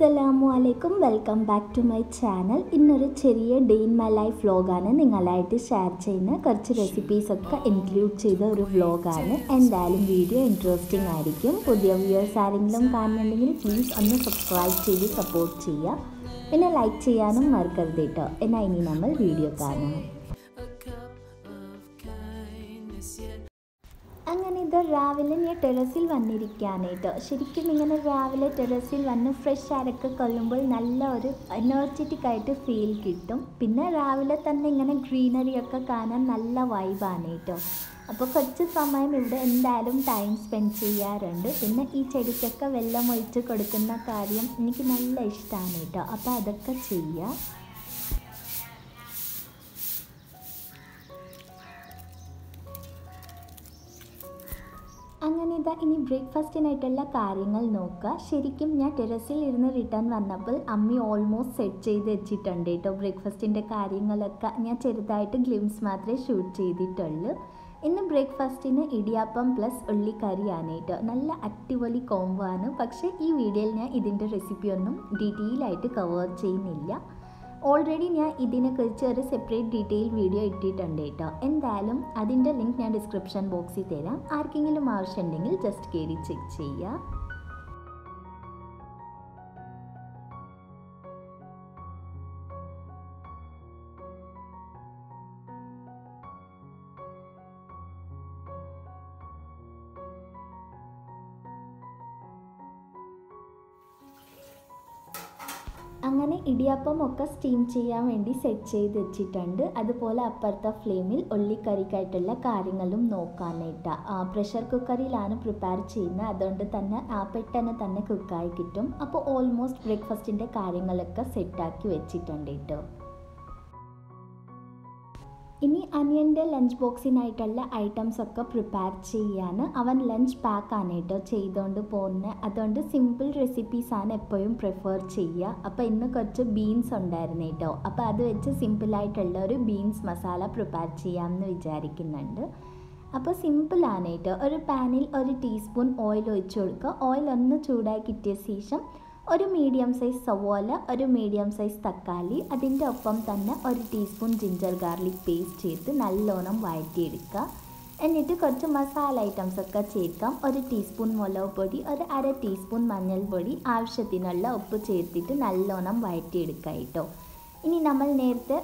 അസ്സലാമുഅലൈക്കും welcome back to my channel. ഇന്നൊരു ചെറിയ day in my life വ്ളോഗാണ് നിങ്ങളായിട്ട് ഷെയർ ചെയ്യുന്ന കുറച്ച് റെസിപ്പീസൊക്കെ ഇൻക്ലൂഡ് ചെയ്ത ഒരു വ്ളോഗാണ്. എന്തായാലും വീഡിയോ ഇൻട്രസ്റ്റിംഗ് ആയിരിക്കും. പുതിയ വ്യൂവേഴ്സ് ആരെങ്കിലും കാണുന്നുണ്ടെങ്കിൽ പ്ലീസ് ഒന്ന് സബ്സ്ക്രൈബ് ചെയ്ത് സപ്പോർട്ട് ചെയ്യുക, പിന്നെ ലൈക്ക് ചെയ്യാനും മറക്കരുത് കേട്ടോ. എന്നാൽ ഇനി നമ്മൾ വീഡിയോ കാണാം. അങ്ങനെ ഇത് രാവിലെ ഞാൻ ടെറസിൽ വന്നിരിക്കുകയാണ് കേട്ടോ. ശരിക്കും ഇങ്ങനെ രാവിലെ ടെറസിൽ വന്ന് ഫ്രഷ് അരക്ക് കൊള്ളുമ്പോൾ നല്ല ഒരു എനർജറ്റിക് ആയിട്ട് ഫീൽ കിട്ടും. പിന്നെ രാവിലെ തന്നെ ഇങ്ങനെ ഗ്രീനറിയൊക്കെ കാണാൻ നല്ല വൈബാണ് കേട്ടോ. അപ്പോൾ കുറച്ച് സമയം ഇവിടെ എന്തായാലും ടൈം സ്പെൻഡ് ചെയ്യാറുണ്ട്. പിന്നെ ഈ ചെടിക്കൊക്കെ വെള്ളം ഒഴിച്ച് കൊടുക്കുന്ന കാര്യം എനിക്ക് നല്ല ഇഷ്ടമാണ് കേട്ടോ. അപ്പോൾ അതൊക്കെ ചെയ്യാം. അങ്ങനെ ഇതാ ഇനി ബ്രേക്ക്ഫാസ്റ്റിനായിട്ടുള്ള കാര്യങ്ങൾ നോക്കുക. ശരിക്കും ഞാൻ ടെറസിൽ ഇരുന്ന് റിട്ടേൺ വന്നപ്പോൾ അമ്മി ഓൾമോസ്റ്റ് സെറ്റ് ചെയ്ത് വെച്ചിട്ടുണ്ട് കേട്ടോ. ബ്രേക്ക്ഫാസ്റ്റിൻ്റെ കാര്യങ്ങളൊക്കെ ഞാൻ ചെറുതായിട്ട് ഗ്ലിംസ് മാത്രമേ ഷൂട്ട് ചെയ്തിട്ടുള്ളൂ. ഇന്ന് ബ്രേക്ക്ഫാസ്റ്റിന് ഇടിയാപ്പം പ്ലസ് ഉള്ളിക്കറിയാണ് കേട്ടോ. നല്ല അടിപൊളി കോംബോ ആണ്. പക്ഷേ ഈ വീഡിയോയിൽ ഞാൻ ഇതിൻ്റെ റെസിപ്പിയൊന്നും ഡീറ്റെയിലായിട്ട് കവർ ചെയ്യുന്നില്ല. ഓൾറെഡി ഞാൻ ഇതിനെക്കുറിച്ച് ഒരു സെപ്പറേറ്റ് ഡീറ്റെയിൽ വീഡിയോ ഇട്ടിട്ടുണ്ട് കേട്ടോ. എന്തായാലും അതിൻ്റെ ലിങ്ക് ഞാൻ ഡിസ്ക്രിപ്ഷൻ ബോക്സിൽ തരാം. ആർക്കെങ്കിലും ആവശ്യമുണ്ടെങ്കിൽ ജസ്റ്റ് കയറി ചെക്ക് ചെയ്യുക. അങ്ങനെ ഇടിയപ്പമൊക്കെ സ്റ്റീം ചെയ്യാൻ വേണ്ടി സെറ്റ് ചെയ്ത് വെച്ചിട്ടുണ്ട്. അതുപോലെ അപ്പുറത്തെ ഫ്ലെയിമിൽ ഉള്ളിക്കറിക്കായിട്ടുള്ള കാര്യങ്ങളും നോക്കാനായിട്ട് പ്രഷർ കുക്കറിലാണ് പ്രിപ്പയർ ചെയ്യുന്നത്. അതുകൊണ്ട് തന്നെ പെട്ടെന്ന് തന്നെ കുക്കായി കിട്ടും. അപ്പോൾ ഓൾമോസ്റ്റ് ബ്രേക്ക്ഫാസ്റ്റിൻ്റെ കാര്യങ്ങളൊക്കെ സെറ്റാക്കി വെച്ചിട്ടുണ്ട് കേട്ടോ. ഇനി അനിയൻ്റെ ലഞ്ച് ബോക്സിനായിട്ടുള്ള ഐറ്റംസൊക്കെ പ്രിപ്പയർ ചെയ്യാൻ അവൻ ലഞ്ച് പാക്കാണ് കേട്ടോ ചെയ്തുകൊണ്ട് പോകുന്നത്. അതുകൊണ്ട് സിമ്പിൾ റെസിപ്പീസാണ് എപ്പോഴും പ്രിഫർ ചെയ്യുക. അപ്പോൾ ഇന്ന് കുറച്ച് ബീൻസ് ഉണ്ടായിരുന്നു കേട്ടോ. അപ്പോൾ അത് വെച്ച് സിമ്പിളായിട്ടുള്ള ഒരു ബീൻസ് മസാല പ്രിപ്പയർ ചെയ്യാമെന്ന് വിചാരിക്കുന്നുണ്ട്. അപ്പോൾ സിമ്പിളാണ് കേട്ടോ. ഒരു പാനിൽ ഒരു ടീസ്പൂൺ ഓയിൽ ഒഴിച്ച് കൊടുക്കുക. ഓയിൽ ഒന്ന് ചൂടായി കിട്ടിയ ശേഷം ഒരു മീഡിയം സൈസ് സവോല, ഒരു മീഡിയം സൈസ് തക്കാളി, അതിൻ്റെ ഒപ്പം തന്നെ ഒരു ടീസ്പൂൺ ജിഞ്ചർ ഗാർലിക് പേസ്റ്റ് ചേർത്ത് നല്ലോണം വഴറ്റിയെടുക്കുക. എന്നിട്ട് കുറച്ച് മസാല ഐറ്റംസൊക്കെ ചേർക്കാം. ഒരു ടീസ്പൂൺ മുളക് പൊടി, ഒരു അര ടീസ്പൂൺ മഞ്ഞൾപ്പൊടി, ആവശ്യത്തിനുള്ള ഉപ്പ് ചേർത്തിട്ട് നല്ലോണം വഴറ്റിയെടുക്കുക കേട്ടോ. ഇനി നമ്മൾ നേരത്തെ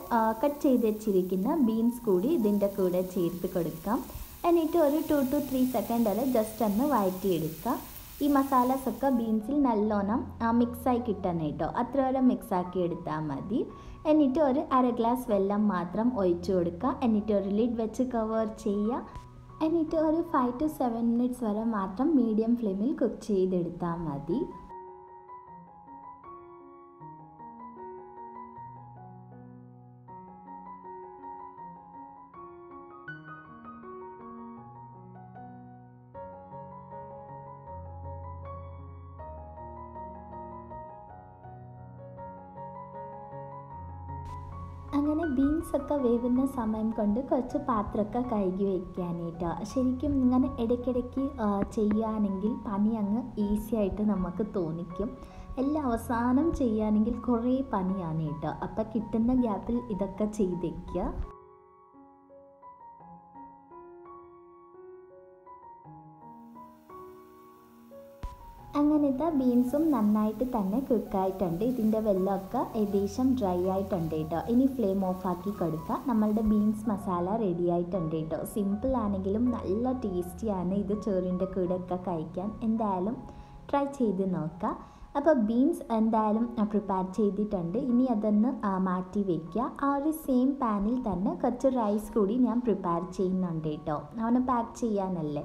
കട്ട് ചെയ്ത് വെച്ചിരിക്കുന്ന ബീൻസ് കൂടി ഇതിൻ്റെ കൂടെ ചേർത്ത് കൊടുക്കാം. എന്നിട്ട് ഒരു 2 to 3 സെക്കൻഡ് വരെ ജസ്റ്റ് ഒന്ന് വഴറ്റിയെടുക്കുക. ഈ മസാലാസൊക്കെ ബീൻസിൽ നല്ലോണം മിക്സായി കിട്ടണം കേട്ടോ. അത്ര വരെ മിക്സാക്കി എടുത്താൽ മതി. എന്നിട്ട് ഒരു അര ഗ്ലാസ് വെള്ളം മാത്രം ഒഴിച്ചു കൊടുക്കുക. എന്നിട്ട് ഒരു ലിഡ് വെച്ച് കവർ ചെയ്യുക. എന്നിട്ട് ഒരു 5 to 7 minutes വരെ മാത്രം മീഡിയം ഫ്ലെയിമിൽ കുക്ക് ചെയ്തെടുത്താൽ മതി. അങ്ങനെ ബീൻസൊക്കെ വേവുന്ന സമയം കൊണ്ട് കുറച്ച് പാത്രമൊക്കെ കഴുകി വയ്ക്കാനായിട്ടോ. ശരിക്കും ഇങ്ങനെ ഇടയ്ക്കിടയ്ക്ക് ചെയ്യുകയാണെങ്കിൽ പണി അങ്ങ് ഈസി ആയിട്ട് നമുക്ക് തോന്നിക്കും. എല്ലാം അവസാനം ചെയ്യുകയാണെങ്കിൽ കുറേ പണിയാണ് കേട്ടോ. അപ്പം കിട്ടുന്ന ഗ്യാപ്പിൽ ഇതൊക്കെ ചെയ്ത് വയ്ക്കുക. അങ്ങനത്തെ ബീൻസും നന്നായിട്ട് തന്നെ കുക്കായിട്ടുണ്ട്. ഇതിൻ്റെ വെള്ളമൊക്കെ ഏകദേശം ഡ്രൈ ആയിട്ടുണ്ട് കേട്ടോ. ഇനി ഫ്ലെയിം ഓഫാക്കി കൊടുക്കുക. നമ്മളുടെ ബീൻസ് മസാല റെഡി ആയിട്ടുണ്ട് കേട്ടോ. സിമ്പിൾ ആണെങ്കിലും നല്ല ടേസ്റ്റിയാണ് ഇത് ചോറിൻ്റെ കൂടെയൊക്കെ കഴിക്കാൻ. എന്തായാലും ട്രൈ ചെയ്ത് നോക്കുക. അപ്പോൾ ബീൻസ് എന്തായാലും പ്രിപ്പയർ ചെയ്തിട്ടുണ്ട്. ഇനി അതൊന്ന് മാറ്റി വയ്ക്കുക. ആ ഒരു സെയിം പാനിൽ തന്നെ കുറച്ച് റൈസ് കൂടി ഞാൻ പ്രിപ്പയർ ചെയ്യുന്നുണ്ട് കേട്ടോ. അവന് പാക്ക് ചെയ്യാനല്ലേ.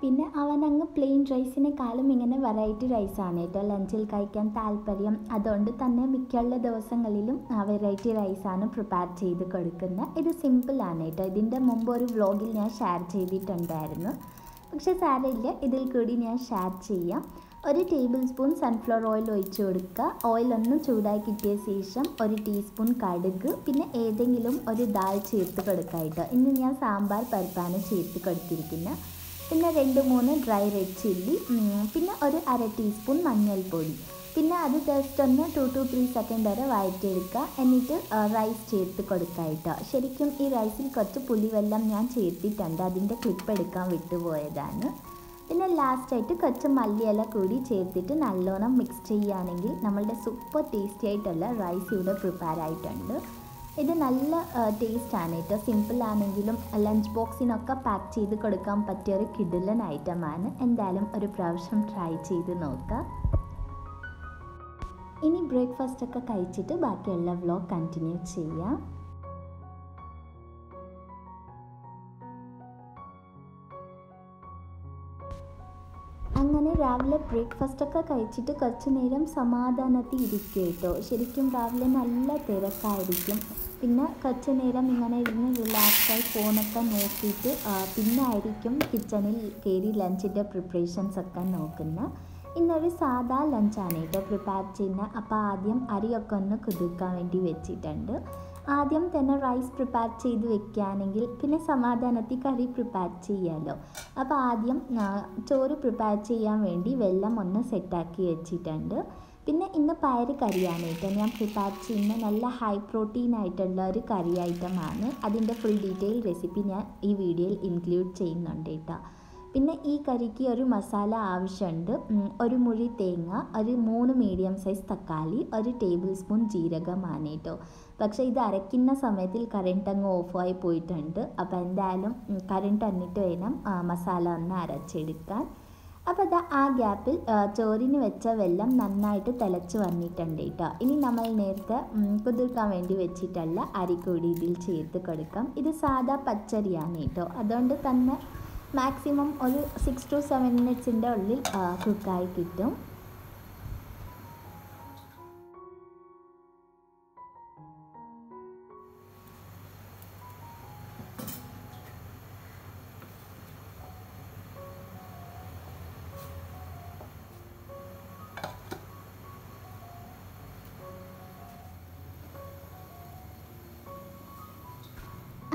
പിന്നെ അവനങ്ങ് പ്ലെയിൻ റൈസിനെക്കാളും ഇങ്ങനെ വെറൈറ്റി റൈസാണ് കേട്ടോ ലഞ്ചിൽ കഴിക്കാൻ താല്പര്യം. അതുകൊണ്ട് തന്നെ മിക്കുള്ള ദിവസങ്ങളിലും വെറൈറ്റി റൈസാണ് പ്രിപ്പയർ ചെയ്ത് കൊടുക്കുന്നത്. ഇത് സിമ്പിളാണ് കേട്ടോ. ഇതിൻ്റെ മുമ്പ് ഒരു വ്ളോഗിൽ ഞാൻ ഷെയർ ചെയ്തിട്ടുണ്ടായിരുന്നു. പക്ഷേ സാരമില്ല, ഇതിൽ കൂടി ഞാൻ ഷെയർ ചെയ്യാം. ഒരു ടേബിൾ സ്പൂൺ സൺഫ്ലവർ ഓയിൽ ഒഴിച്ചു കൊടുക്കുക. ഓയിൽ ഒന്ന് ചൂടായി കിട്ടിയ ശേഷം ഒരു ടീസ്പൂൺ കടുക്, പിന്നെ ഏതെങ്കിലും ഒരു ദാൽ ചേർത്ത് കൊടുക്കുക കേട്ടോ. ഇന്ന് ഞാൻ സാമ്പാർ പരിപ്പാണ് ചേർത്ത് കൊടുത്തിരിക്കുന്നത്. പിന്നെ 2-3 ഡ്രൈ റെഡ് ചില്ലി, പിന്നെ ഒരു അര ടീസ്പൂൺ മഞ്ഞൾപ്പൊടി, പിന്നെ അത് ജസ്റ്റ് ഒന്ന് 2 to 3 സെക്കൻഡ് വരെ വഴറ്റിയെടുക്കുക. എന്നിട്ട് റൈസ് ചേർത്ത് കൊടുക്കുക കേട്ടോ. ശരിക്കും ഈ റൈസിൽ കുറച്ച് പുളിവെല്ലം ഞാൻ ചേർത്തിട്ടുണ്ട്, അതിൻ്റെ ക്ലിപ്പ് എടുക്കാൻ വിട്ടുപോയതാണ്. പിന്നെ ലാസ്റ്റായിട്ട് കുറച്ച് മല്ലിയില കൂടി ചേർത്തിട്ട് നല്ലോണം മിക്സ് ചെയ്യുകയാണെങ്കിൽ നമ്മളുടെ സൂപ്പർ ടേസ്റ്റി ആയിട്ടുള്ള റൈസ് ഇവിടെ പ്രിപ്പയർ ആയിട്ടുണ്ട്. ഇത് നല്ല ടേസ്റ്റാണ് കേട്ടോ. സിമ്പിളാണെങ്കിലും ലഞ്ച് ബോക്സിനൊക്കെ പാക്ക് ചെയ്ത് കൊടുക്കാൻ പറ്റിയ ഒരു കിടിലൻ ഐറ്റമാണ്. എന്തായാലും ഒരു പ്രാവശ്യം ട്രൈ ചെയ്ത് നോക്കുക. ഇനി ബ്രേക്ക്ഫാസ്റ്റൊക്കെ കഴിച്ചിട്ട് ബാക്കിയുള്ള വ്ലോഗ് കണ്ടിന്യൂ ചെയ്യാം. അങ്ങനെ രാവിലെ ബ്രേക്ക്ഫാസ്റ്റൊക്കെ കഴിച്ചിട്ട് കുറച്ച് നേരം സമാധാനത്തിൽ ഇരിക്കുക കേട്ടോ. ശരിക്കും രാവിലെ നല്ല തിരക്കായിരിക്കും. പിന്നെ കുറച്ച് നേരം ഇങ്ങനെ ഇരുന്ന് റിലാക്സായി ഫോണൊക്കെ നോക്കിയിട്ട് പിന്നെ ആയിരിക്കും കിച്ചണിൽ കയറി ലഞ്ചിൻ്റെ പ്രിപ്പറേഷൻസൊക്കെ നോക്കുന്നത്. ഇന്നൊരു സാധാ ലഞ്ചാണ് കേട്ടോ പ്രിപ്പയർ ചെയ്യുന്നത്. അപ്പോൾ ആദ്യം അരിയൊക്കെ ഒന്ന് കുതിർക്കാൻ വേണ്ടി വെച്ചിട്ടുണ്ട്. ആദ്യം തന്നെ റൈസ് പ്രിപ്പയർ ചെയ്ത് വെക്കുകയാണെങ്കിൽ പിന്നെ സമാധാനത്തിൽ കറി പ്രിപ്പയർ ചെയ്യാമല്ലോ. അപ്പോൾ ആദ്യം ചോറ് പ്രിപ്പയർ ചെയ്യാൻ വേണ്ടി വെള്ളം ഒന്ന് സെറ്റാക്കി വെച്ചിട്ടുണ്ട്. പിന്നെ ഇന്ന് പയർ കറിയാണ് കേട്ടോ ഞാൻ പ്രിപ്പയർ ചെയ്യുന്ന. നല്ല ഹൈ പ്രോട്ടീൻ ആയിട്ടുള്ള ഒരു കറി ഐറ്റമാണ്. അതിൻ്റെ ഫുൾ ഡീറ്റെയിൽ റെസിപ്പി ഞാൻ ഈ വീഡിയോയിൽ ഇൻക്ലൂഡ് ചെയ്യുന്നുണ്ട് കേട്ടോ. പിന്നെ ഈ കറിക്ക് ഒരു മസാല ആവശ്യമുണ്ട്. ഒരു മുഴി തേങ്ങ, ഒരു 3 മീഡിയം സൈസ് തക്കാളി, 1 ടേബിൾ സ്പൂൺ ജീരകമാണ് കേട്ടോ. പക്ഷേ ഇത് അരയ്ക്കുന്ന സമയത്തിൽ കറണ്ട് അങ്ങ് ഓഫായി പോയിട്ടുണ്ട്. അപ്പോൾ എന്തായാലും കറണ്ട് തന്നിട്ട് വേണം മസാല ഒന്ന് അരച്ചെടുക്കാൻ. അപ്പോൾ അത് ആ ഗ്യാപ്പിൽ ചോറിന് വെച്ച വെള്ളം നന്നായിട്ട് തിളച്ച് വന്നിട്ടുണ്ട് കേട്ടോ. ഇനി നമ്മൾ നേരത്തെ കുതിർക്കാൻ വേണ്ടി വെച്ചിട്ടുള്ള അരി കൂടി ഇതിൽ ചേർത്ത് കൊടുക്കാം. ഇത് സാധാ പച്ചരിയാണ് കേട്ടോ. അതുകൊണ്ട് തന്നെ മാക്സിമം ഒരു 6 to 7 മിനിറ്റ്സിൻ്റെ ഉള്ളിൽ കുക്കായി കിട്ടും.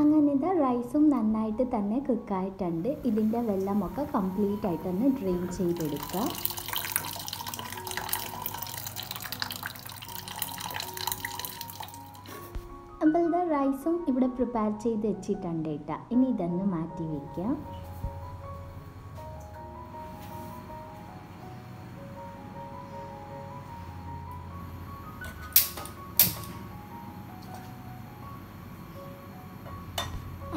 അങ്ങനെത് റൈസും നന്നായിട്ട് തന്നെ കുക്കായിട്ടുണ്ട്. ഇതിൻ്റെ വെള്ളമൊക്കെ കംപ്ലീറ്റ് ആയിട്ടൊന്ന് ഡ്രെയിൻ ചെയ്തെടുക്കുക. അപ്പോൾ ഇത് റൈസും ഇവിടെ പ്രിപ്പയർ ചെയ്ത് വെച്ചിട്ടുണ്ട് കേട്ടോ. ഇനി ഇതൊന്ന് മാറ്റി വയ്ക്കാം.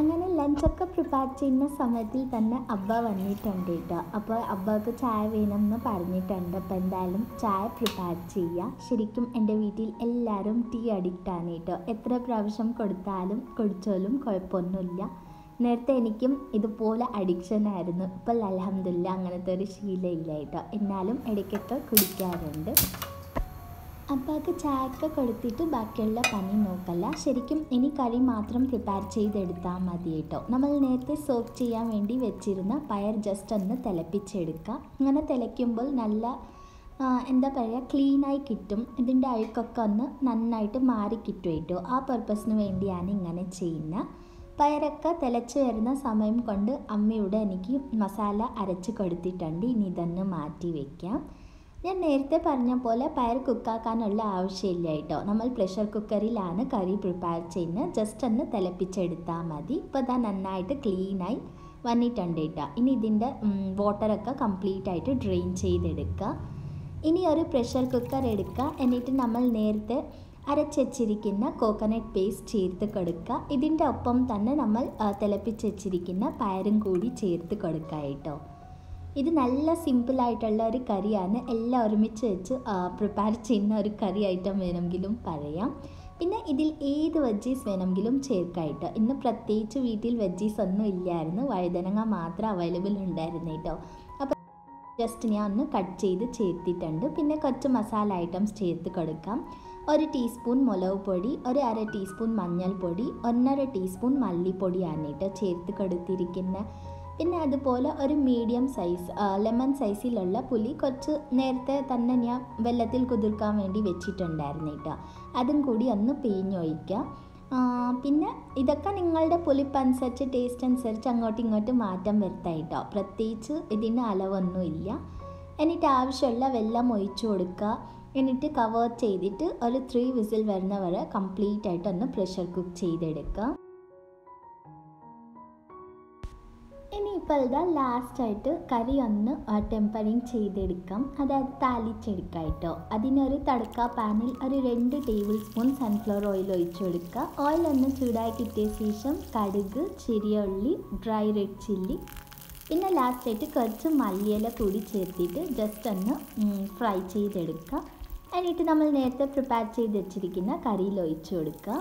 അങ്ങനെ ലഞ്ചൊക്കെ പ്രിപ്പയർ ചെയ്യുന്ന സമയത്തിൽ തന്നെ അബ്ബ വന്നിട്ടുണ്ട് കേട്ടോ. അപ്പോൾ അബ്ബക്ക് ചായ വേണമെന്ന് പറഞ്ഞിട്ടുണ്ട്. അപ്പോൾ എന്തായാലും ചായ പ്രിപ്പയർ ചെയ്യുക. ശരിക്കും എൻ്റെ വീട്ടിൽ എല്ലാവരും ടീ അഡിക്റ്റാണ് കേട്ടോ. എത്ര പ്രാവശ്യം കൊടുത്താലും കുടിച്ചാലും കുഴപ്പമൊന്നുമില്ല. നേരത്തെ എനിക്കും ഇതുപോലെ അഡിക്ഷനായിരുന്നു. ഇപ്പോൾ അൽഹംദുലില്ലാ അങ്ങനത്തെ ഒരു ശീലമില്ല കേട്ടോ. എന്നാലും ഇടയ്ക്കൊക്കെ കുടിക്കാറുണ്ട്. അപ്പാക്ക് ചായക്ക കൊടുത്തിട്ട് ബാക്കിയുള്ള പനി നോക്കല്ല. ശരിക്കും ഇനി കറി മാത്രം പ്രിപ്പയർ ചെയ്തെടുത്താൽ മതി കേട്ടോ. നമ്മൾ നേരത്തെ സോക്ക് ചെയ്യാൻ വേണ്ടി വെച്ചിരുന്ന പയർ ജസ്റ്റ് ഒന്ന് തിളപ്പിച്ചെടുക്കുക. അങ്ങനെ തിളയ്ക്കുമ്പോൾ നല്ല എന്താ പറയുക, ക്ലീനായി കിട്ടും. ഇതിൻ്റെ അഴുക്കൊക്കെ ഒന്ന് നന്നായിട്ട് മാറി കിട്ടും കേട്ടോ. ആ പർപ്പസിന് വേണ്ടിയാണ് ഇങ്ങനെ ചെയ്യുന്നത്. പയറൊക്കെ തിളച്ച് വരുന്ന സമയം കൊണ്ട് അമ്മയുടെ എനിക്ക് മസാല അരച്ച് കൊടുത്തിട്ടുണ്ട്. ഇനി ഇതൊന്ന് മാറ്റി വയ്ക്കാം. ഞാൻ നേരത്തെ പറഞ്ഞ പോലെ പയർ കുക്കാക്കാനുള്ള ആവശ്യമില്ല കേട്ടോ. നമ്മൾ പ്രഷർ കുക്കറിലാണ് കറി പ്രിപ്പയർ ചെയ്യുന്നത്. ജസ്റ്റ് ഒന്ന് തിളപ്പിച്ചെടുത്താൽ മതി. ഇപ്പോൾ അതാ നന്നായിട്ട് ക്ലീനായി വന്നിട്ടുണ്ട് കേട്ടോ. ഇനി ഇതിൻ്റെ വാട്ടറൊക്കെ കംപ്ലീറ്റ് ആയിട്ട് ഡ്രെയിൻ ചെയ്തെടുക്കുക. ഇനി ഒരു പ്രഷർ കുക്കർ എടുക്കുക. എന്നിട്ട് നമ്മൾ നേരത്തെ അരച്ചുവെച്ചിരിക്കുന്ന കോക്കനട്ട് പേസ്റ്റ് ചേർത്ത് കൊടുക്കുക. ഇതിൻ്റെ ഒപ്പം തന്നെ നമ്മൾ തിളപ്പിച്ച് വെച്ചിരിക്കുന്ന പയറും കൂടി ചേർത്ത് കൊടുക്കുക കേട്ടോ. ഇത് നല്ല സിമ്പിളായിട്ടുള്ള ഒരു കറിയാണ്. എല്ലാം ഒരുമിച്ച് വെച്ച് പ്രിപ്പയർ ചെയ്യുന്ന ഒരു കറി ഐറ്റം വേണമെങ്കിലും പറയാം. പിന്നെ ഇതിൽ ഏത് വെജീസ് വേണമെങ്കിലും ചേർക്കാം കേട്ടോ. ഇന്ന് പ്രത്യേകിച്ച് വീട്ടിൽ വെജീസ് ഒന്നും ഇല്ലായിരുന്നു. വഴുതനങ്ങ മാത്രം അവൈലബിൾ ഉണ്ടായിരുന്നു കേട്ടോ. അപ്പോൾ ജസ്റ്റ് ഞാൻ ഒന്ന് കട്ട് ചെയ്ത് ചേർത്തിട്ടുണ്ട്. പിന്നെ കുറച്ച് മസാല ഐറ്റംസ് ചേർത്ത് കൊടുക്കാം. 1 ടീസ്പൂൺ മുളക് പൊടി, 1/2 ടീസ്പൂൺ മഞ്ഞൾപ്പൊടി, 1/2 ടീസ്പൂൺ മല്ലിപ്പൊടിയാണ് കേട്ടോ ചേർത്ത് കൊടുത്തിരിക്കുന്നത്. പിന്നെ അതുപോലെ ഒരു മീഡിയം സൈസ് ലെമൺ സൈസിലുള്ള പുളി കുറച്ച് നേരത്തെ തന്നെ ഞാൻ വെള്ളത്തിൽ കുതിർക്കാൻ വേണ്ടി വെച്ചിട്ടുണ്ടായിരുന്നു കേട്ടോ. അതും കൂടി ഒന്ന് പിഴിഞ്ഞൊഴിക്കുക. പിന്നെ ഇതൊക്കെ നിങ്ങളുടെ പുളിപ്പനുസരിച്ച് ടേസ്റ്റ് അനുസരിച്ച് അങ്ങോട്ടും ഇങ്ങോട്ടും മാറ്റം വരുത്താം കേട്ടോ. പ്രത്യേകിച്ച് ഇതിന് അളവൊന്നുമില്ല. എന്നിട്ട് ആവശ്യമുള്ള വെള്ളം ഒഴിച്ചു കൊടുക്കുക. എന്നിട്ട് കവർ ചെയ്തിട്ട് ഒരു 3 വിസിൽ വരുന്ന വരെ കംപ്ലീറ്റ് ആയിട്ട് ഒന്ന് പ്രഷർ കുക്ക് ചെയ്തെടുക്കുക. ഇനിയിപ്പോൾ ഇതാ ലാസ്റ്റായിട്ട് കറി ഒന്ന് ടെമ്പറിങ് ചെയ്തെടുക്കാം, അതായത് താളിച്ചെടുക്കാം കേട്ടോ. അതിനൊരു തടുക്ക പാനിൽ ഒരു 2 ടേബിൾ സ്പൂൺ സൺഫ്ലവർ ഓയിൽ ഒഴിച്ചു കൊടുക്കുക. ഓയിൽ ഒന്ന് ചൂടായി കിട്ടിയ ശേഷം കടുക്, ചെറിയ ഉള്ളി, ഡ്രൈ റെഡ് ചില്ലി, പിന്നെ ലാസ്റ്റായിട്ട് കുറച്ച് മല്ലിയില കൂടി ചേർത്തിട്ട് ജസ്റ്റ് ഒന്ന് ഫ്രൈ ചെയ്തെടുക്കുക. എന്നിട്ട് നമ്മൾ നേരത്തെ പ്രിപ്പയർ ചെയ്ത് വെച്ചിരിക്കുന്ന കറിയിൽ ഒഴിച്ചു കൊടുക്കുക.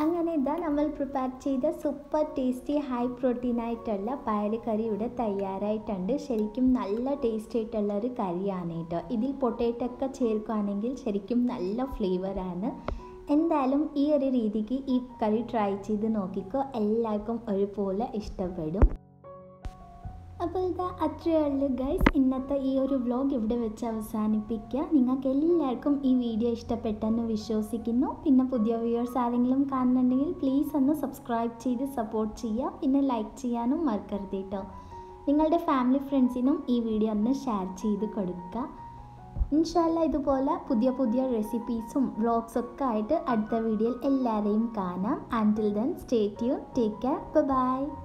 അങ്ങനെ ഇതാ നമ്മൾ പ്രിപ്പയർ ചെയ്ത സൂപ്പർ ടേസ്റ്റി ഹൈ പ്രോട്ടീൻ ആയിട്ടുള്ള പയർ കറി ഇവിടെ തയ്യാറായിട്ടുണ്ട്. ശരിക്കും നല്ല ടേസ്റ്റ് ആയിട്ടുള്ള ഒരു കറിയാണ് കേട്ടോ. ഇതിൽ പൊട്ടേറ്റോ ഒക്കെ ചേർക്കുകയാണെങ്കിൽ ശരിക്കും നല്ല ഫ്ലേവറാണ്. എന്തായാലും ഈ ഒരു രീതിക്ക് ഈ കറി ട്രൈ ചെയ്ത് നോക്കിക്കോ, എല്ലാവർക്കും ഒരുപോലെ ഇഷ്ടപ്പെടും. അപ്പോൾ ഇതാ അത്രയേ ഉള്ളൂ ഗൈസ്, ഇന്നത്തെ ഈ ഒരു വ്ളോഗ് ഇവിടെ വെച്ച് അവസാനിപ്പിക്കുക. നിങ്ങൾക്ക് എല്ലാവർക്കും ഈ വീഡിയോ ഇഷ്ടപ്പെട്ടെന്ന് വിശ്വസിക്കുന്നു. പിന്നെ പുതിയ വ്യൂവേഴ്സ് ആരെങ്കിലും കാണുന്നുണ്ടെങ്കിൽ പ്ലീസ് ഒന്ന് സബ്സ്ക്രൈബ് ചെയ്ത് സപ്പോർട്ട് ചെയ്യുക. പിന്നെ ലൈക്ക് ചെയ്യാനും മറക്കരുത് കേട്ടോ. നിങ്ങളുടെ ഫാമിലി ഫ്രണ്ട്സിനും ഈ വീഡിയോ ഒന്ന് ഷെയർ ചെയ്ത് കൊടുക്കുക. ഇൻഷാല്ല ഇതുപോലെ പുതിയ പുതിയ റെസിപ്പീസും വ്ളോഗ്സൊക്കെ ആയിട്ട് അടുത്ത വീഡിയോയിൽ എല്ലാവരെയും കാണാം. Until then stay tune, take care, by.